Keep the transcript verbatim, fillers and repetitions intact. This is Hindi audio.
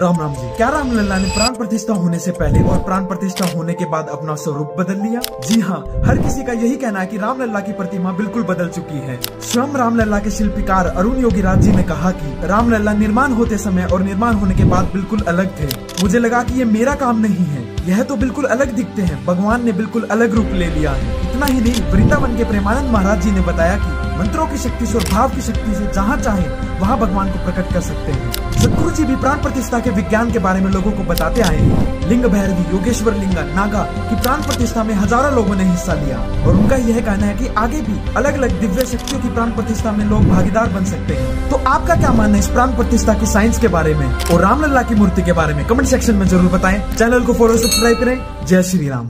राम राम जी, क्या रामलल्ला ने प्राण प्रतिष्ठा होने से पहले और प्राण प्रतिष्ठा होने के बाद अपना स्वरूप बदल लिया? जी हाँ, हर किसी का यही कहना है कि रामलल्ला की प्रतिमा बिल्कुल बदल चुकी है। स्वयं रामलल्ला के शिल्पकार अरुण योगीराज जी ने कहा कि रामलल्ला निर्माण होते समय और निर्माण होने के बाद बिल्कुल अलग थे। मुझे लगा कि ये मेरा काम नहीं है, यह तो बिल्कुल अलग दिखते हैं, भगवान ने बिल्कुल अलग रूप ले लिया है। इतना ही नहीं, वृंदावन के प्रेमानंद महाराज जी ने बताया कि मंत्रों की शक्ति से और भाव की शक्ति से जहाँ चाहे वहाँ भगवान को प्रकट कर सकते हैं। सदगुरु जी भी प्राण प्रतिष्ठा के विज्ञान के बारे में लोगों को बताते आए हैं। लिंग भैरवी, योगेश्वर लिंगन, नागा की प्राण प्रतिष्ठा में हजारों लोगों ने हिस्सा लिया और उनका यह कहना है कि आगे भी अलग अलग दिव्य शक्तियों की प्राण प्रतिष्ठा में लोग भागीदार बन सकते हैं। तो आपका क्या मानना है इस प्राण प्रतिष्ठा की साइंस के बारे में और रामलल्ला की मूर्ति के बारे में? कमेंट सेक्शन में जरूर बताएं। चैनल को फॉलो, सब्सक्राइब करें। जय श्री राम।